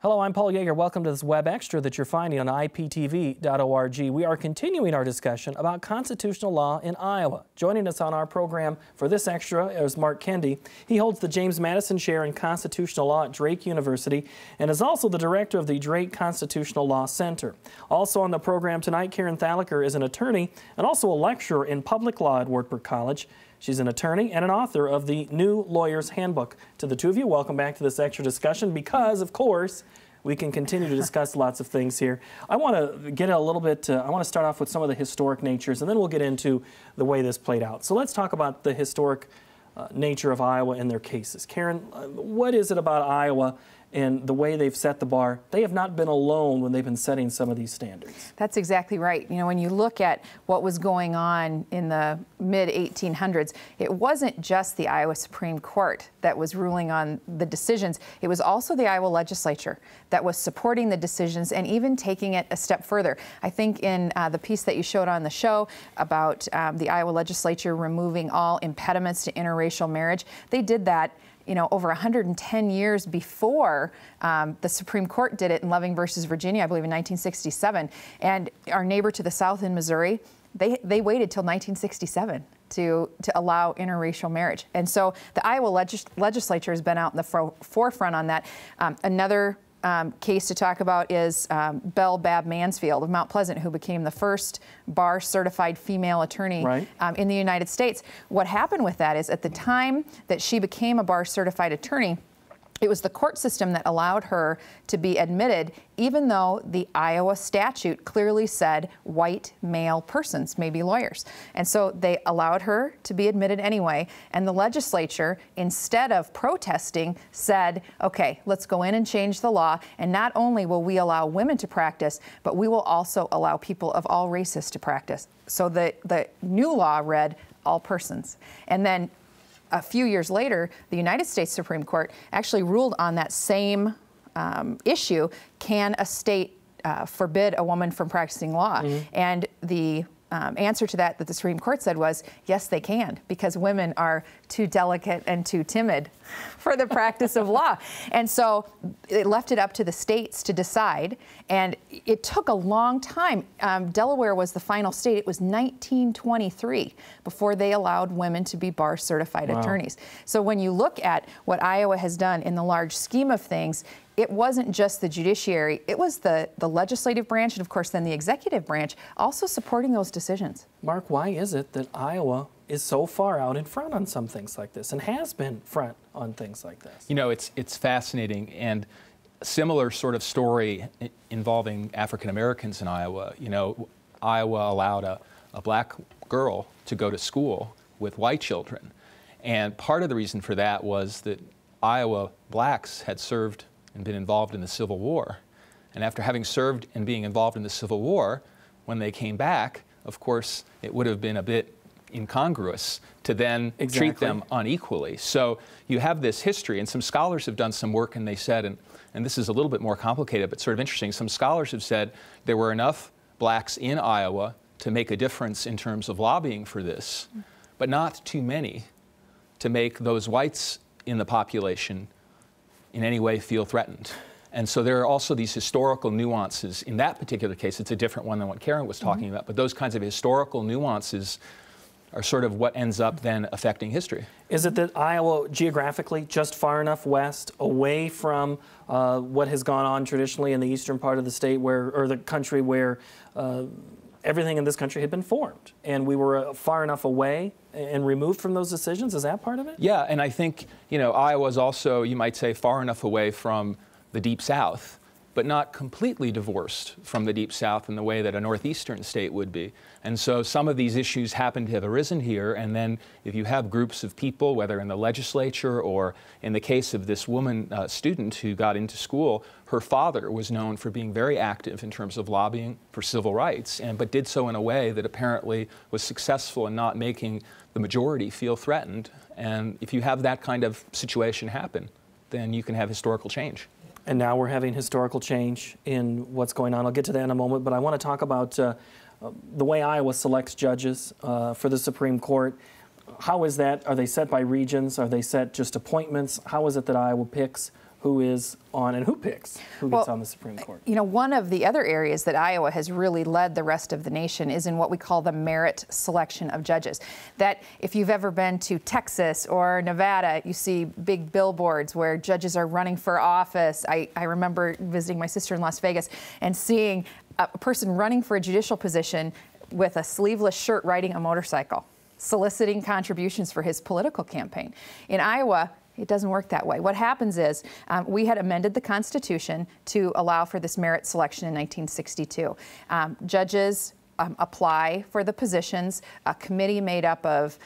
Hello, I'm Paul Yeager. Welcome to this web extra that you're finding on IPTV.org. We are continuing our discussion about constitutional law in Iowa. Joining us on our program for this extra is Mark Kende. He holds the James Madison Chair in Constitutional Law at Drake University and is also the director of the Drake Constitutional Law Center. Also on the program tonight, Karen Thalacker is an attorney and also a lecturer in public law at Wartburg College. She's an attorney and an author of the New Lawyer's Handbook. To the two of you, welcome back to this extra discussion because, of course, we can continue to discuss lots of things here. I want to get a little bit, I want to start off with some of the historic natures, and then we'll get into the way this played out. So let's talk about the historic nature of Iowa and their cases. Karen, what is it about Iowa and the way they've set the bar? They have not been alone when they've been setting some of these standards. That's exactly right. You know, when you look at what was going on in the mid-1800s, it wasn't just the Iowa Supreme Court that was ruling on the decisions. It was also the Iowa legislature that was supporting the decisions and even taking it a step further. I think in the piece that you showed on the show about the Iowa legislature removing all impediments to interracial marriage, they did that, you know, over 110 years before the Supreme Court did it in Loving versus Virginia, I believe in 1967. And our neighbor to the south in Missouri, they waited till 1967 to allow interracial marriage. And so the Iowa legislature has been out in the forefront on that. Another case to talk about is Belle Babb Mansfield of Mount Pleasant, who became the first bar-certified female attorney, right, in the United States. What happened with that is at the time that she became a bar-certified attorney, it was the court system that allowed her to be admitted, even though the Iowa statute clearly said white male persons may be lawyers. And so they allowed her to be admitted anyway, and the legislature, instead of protesting, said, okay, let's go in and change the law, and not only will we allow women to practice, but we will also allow people of all races to practice. So the new law read all persons. And then a few years later, the United States Supreme Court actually ruled on that same issue. Can a state forbid a woman from practicing law? Mm-hmm. And the answer to that the Supreme Court said was, yes, they can, because women are too delicate and too timid for the practice of law. And so it left it up to the states to decide, and it took a long time. Delaware was the final state. It was 1923 before they allowed women to be bar-certified, wow, attorneys. So when you look at what Iowa has done in the large scheme of things, it wasn't just the judiciary, it was the legislative branch and, of course, then the executive branch also supporting those decisions. Mark, why is it that Iowa is so far out in front on some things like this and has been front on things like this? You know, it's fascinating, and similar sort of story involving African Americans in Iowa. You know, Iowa allowed a black girl to go to school with white children, and part of the reason for that was that Iowa blacks had served and been involved in the Civil War. And after having served and being involved in the Civil War, when they came back, of course, it would have been a bit incongruous to then, exactly, treat them unequally. So you have this history, and some scholars have done some work, and they said, and this is a little bit more complicated, but sort of interesting, some scholars have said there were enough blacks in Iowa to make a difference in terms of lobbying for this, but not too many to make those whites in the population in any way feel threatened. And so there are also these historical nuances. In that particular case, it's a different one than what Karen was talking, mm-hmm, about, but those kinds of historical nuances are sort of what ends up then affecting history. Is it that Iowa geographically just far enough west, away from what has gone on traditionally in the eastern part of the state, where, or the country, where everything in this country had been formed, and we were far enough away and removed from those decisions? Is that part of it? Yeah, and I think, you know, Iowa's also, you might say, far enough away from the Deep South, but not completely divorced from the Deep South in the way that a northeastern state would be. And so some of these issues happen to have arisen here, and then if you have groups of people, whether in the legislature or in the case of this woman student who got into school, her father was known for being very active in terms of lobbying for civil rights, and but did so in a way that apparently was successful in not making the majority feel threatened. And if you have that kind of situation happen, then you can have historical change. And now we're having historical change in what's going on. I'll get to that in a moment, but I want to talk about the way Iowa selects judges for the Supreme Court. How is that? Are they set by regions? Are they set just appointments? How is it that Iowa picks who is on and who picks who gets on the Supreme Court. You know, one of the other areas that Iowa has really led the rest of the nation is in what we call the merit selection of judges. That if you've ever been to Texas or Nevada, you see big billboards where judges are running for office. I remember visiting my sister in Las Vegas and seeing a person running for a judicial position with a sleeveless shirt riding a motorcycle, soliciting contributions for his political campaign. In Iowa, it doesn't work that way. What happens is we had amended the Constitution to allow for this merit selection in 1962. Judges apply for the positions. A committee made up of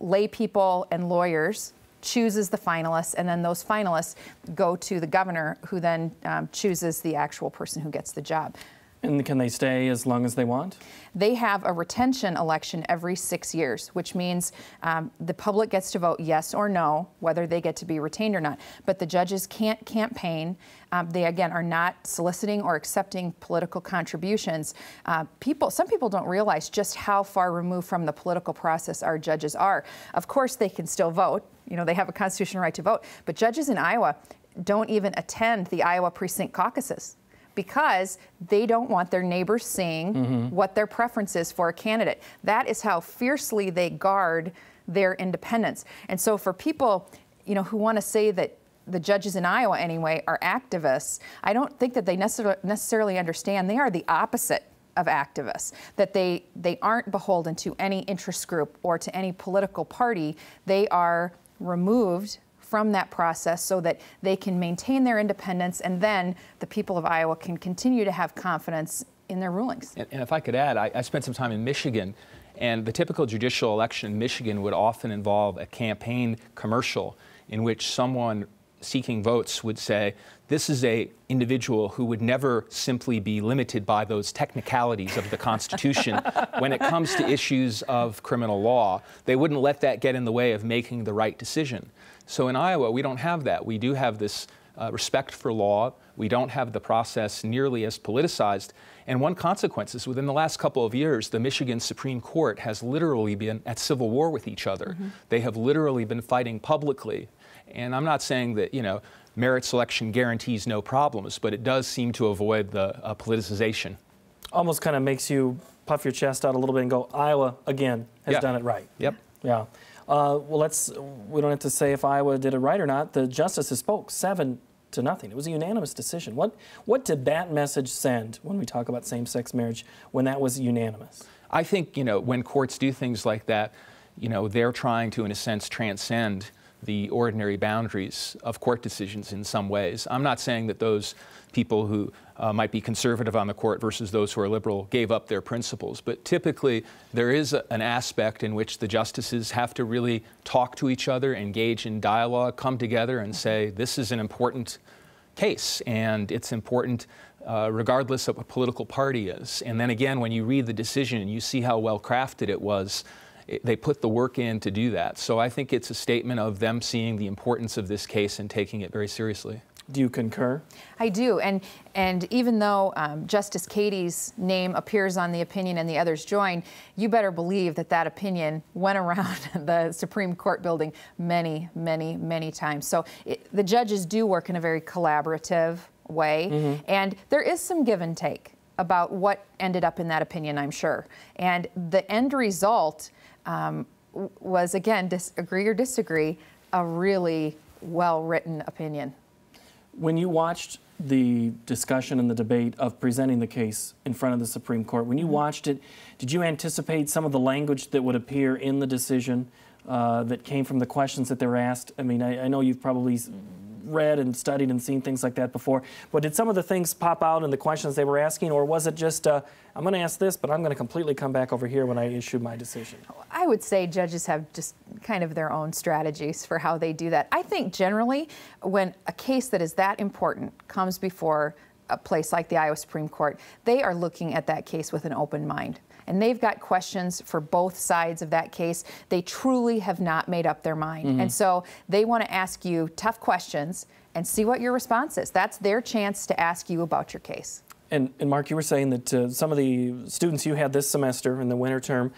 lay people and lawyers chooses the finalists, and then those finalists go to the governor, who then chooses the actual person who gets the job. And can they stay as long as they want? They have a retention election every 6 years, which means the public gets to vote yes or no, whether they get to be retained or not. But the judges can't campaign. They, again, are not soliciting or accepting political contributions. Some people don't realize just how far removed from the political process our judges are. Of course, they can still vote. You know, they have a constitutional right to vote. But judges in Iowa don't even attend the Iowa precinct caucuses, because they don't want their neighbors seeing what their preference is for a candidate. That is how fiercely they guard their independence. And so for people, you know, who want to say that the judges in Iowa anyway are activists, I don't think that they necessarily understand they are the opposite of activists, that they aren't beholden to any interest group or to any political party. They are removed from that process so that they can maintain their independence, and then the people of Iowa can continue to have confidence in their rulings. And if I could add, I spent some time in Michigan, and the typical judicial election in Michigan would often involve a campaign commercial in which someone seeking votes would say, this is a individual who would never simply be limited by those technicalities of the Constitution when it comes to issues of criminal law. They wouldn't let that get in the way of making the right decision. So in Iowa, we don't have that. We do have this respect for law. We don't have the process nearly as politicized. And one consequence is, within the last couple of years, the Michigan Supreme Court has literally been at civil war with each other. They have literally been fighting publicly. And I'm not saying that, you know, merit selection guarantees no problems, but it does seem to avoid the politicization. Almost kind of makes you puff your chest out a little bit and go, Iowa, again, has done it right. Yeah. Well, we don't have to say if Iowa did it right or not. The justices spoke 7-0. It was a unanimous decision. What did that message send when we talk about same-sex marriage, when that was unanimous? I think, you know, when courts do things like that, you know, they're trying to, in a sense, transcend the ordinary boundaries of court decisions in some ways. I'm not saying that those people who might be conservative on the court versus those who are liberal gave up their principles, but typically there is an aspect in which the justices have to really talk to each other, engage in dialogue, come together and say, this is an important case, and it's important regardless of what political party is. And then again, when you read the decision and you see how well crafted it was, they put the work in to do that. So I think it's a statement of them seeing the importance of this case and taking it very seriously. Do you concur? I do, and even though Justice Cady's name appears on the opinion and the others join, you better believe that that opinion went around the Supreme Court building many, many, many times. So the judges do work in a very collaborative way, and there is some give and take about what ended up in that opinion, I'm sure. And the end result was, again, agree or disagree, a really well-written opinion. When you watched the discussion and the debate of presenting the case in front of the Supreme Court, when you watched it, did you anticipate some of the language that would appear in the decision that came from the questions that they were asked? I mean, I know you've probably read and studied and seen things like that before, but did some of the things pop out in the questions they were asking, or was it just, I'm going to ask this, but I'm going to completely come back over here when I issue my decision? I would say judges have just kind of their own strategies for how they do that. I think generally when a case that is that important comes before a place like the Iowa Supreme Court, they are looking at that case with an open mind. And they've got questions for both sides of that case. They truly have not made up their mind. And so they want to ask you tough questions and see what your response is. That's their chance to ask you about your case. And Mark, you were saying that some of the students you had this semester in the winter term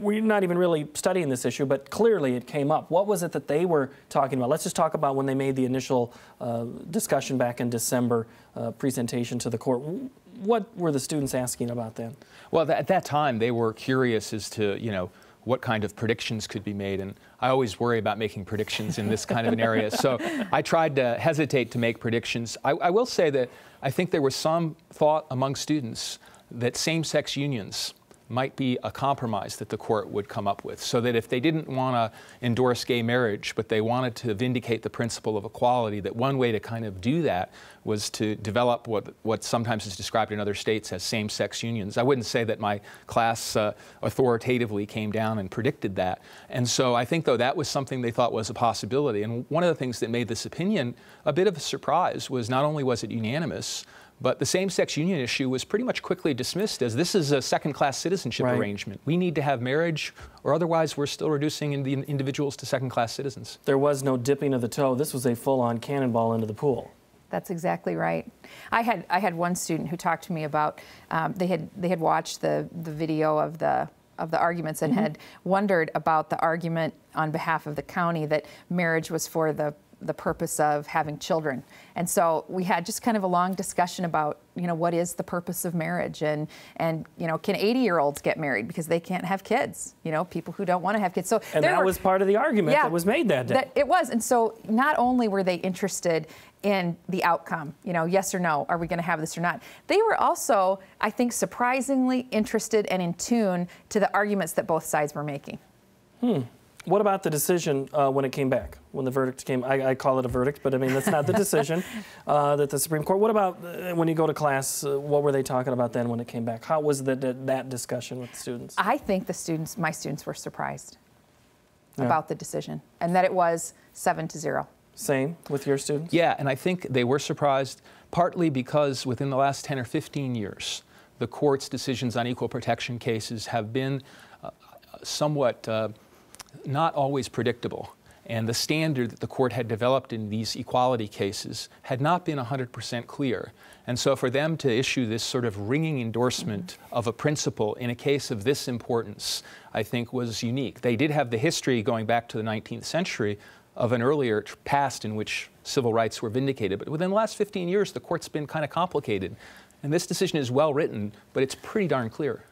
were not even really studying this issue, but clearly it came up. What was it that they were talking about? Let's just talk about when they made the initial discussion back in December, presentation to the court. What were the students asking about then? Well, at that time, they were curious as to, you know, what kind of predictions could be made, and I always worry about making predictions in this kind of an area, so I tried to hesitate to make predictions. I will say that I think there was some thought among students that same-sex unions might be a compromise that the court would come up with, so that if they didn't want to endorse gay marriage, but they wanted to vindicate the principle of equality, that one way to kind of do that was to develop what sometimes is described in other states as same-sex unions. I wouldn't say that my class authoritatively came down and predicted that. And so I think, though, that was something they thought was a possibility. And one of the things that made this opinion a bit of a surprise was not only was it unanimous, but the same-sex union issue was pretty much quickly dismissed as this is a second-class citizenship arrangement. We need to have marriage, or otherwise we're still reducing individuals to second-class citizens. There was no dipping of the toe. This was a full-on cannonball into the pool. That's exactly right. I had one student who talked to me about they had watched the video of the arguments and had wondered about the argument on behalf of the county that marriage was for the purpose of having children. And so we had just kind of a long discussion about, you know, what is the purpose of marriage, and you know, can 80-year-olds get married because they can't have kids, you know, people who don't want to have kids. So and that was part of the argument that was made that day. It was. And so not only were they interested in the outcome, you know, yes or no, are we going to have this or not? They were also, I think, surprisingly interested and in tune to the arguments that both sides were making. What about the decision when it came back, when the verdict came? I call it a verdict, but I mean, that's not the decision that the Supreme Court. What about when you go to class, what were they talking about then when it came back? How was that discussion with the students? I think my students were surprised about the decision, and that it was 7-0. Same with your students? Yeah, and I think they were surprised partly because within the last 10 or 15 years, the court's decisions on equal protection cases have been somewhat not always predictable, and the standard that the court had developed in these equality cases had not been 100% clear. And so for them to issue this sort of ringing endorsement of a principle in a case of this importance, I think was unique. They did have the history going back to the 19th century of an earlier past in which civil rights were vindicated, but within the last 15 years, the court's been kind of complicated. And this decision is well written, but it's pretty darn clear.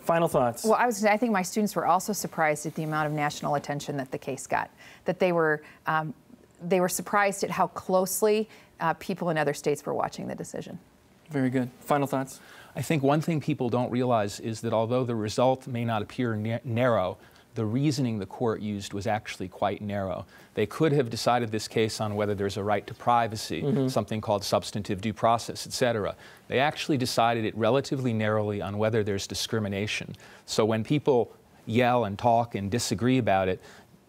Final thoughts. Well, I think my students were also surprised at the amount of national attention that the case got. That they were surprised at how closely people in other states were watching the decision. Very good. Final thoughts. I think one thing people don't realize is that although the result may not appear narrow, the reasoning the court used was actually quite narrow. They could have decided this case on whether there's a right to privacy, something called substantive due process, etc. They actually decided it relatively narrowly on whether there's discrimination. So when people yell and talk and disagree about it,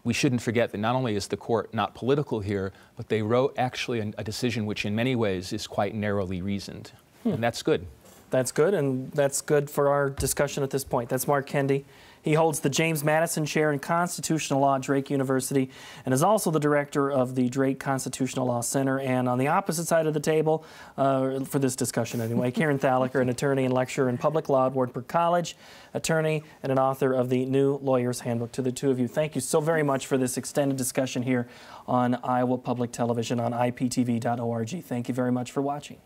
we shouldn't forget that not only is the court not political here, but they wrote actually a decision which in many ways is quite narrowly reasoned. And that's good. That's good, and that's good for our discussion at this point. That's Mark Kende. He holds the James Madison Chair in Constitutional Law at Drake University and is also the director of the Drake Constitutional Law Center. And on the opposite side of the table, for this discussion anyway, Karen Thalacker, an attorney and lecturer in public law at Wartburg College, attorney and an author of the New Lawyer's Handbook. To the two of you, thank you so very much for this extended discussion here on Iowa Public Television on IPTV.org. Thank you very much for watching.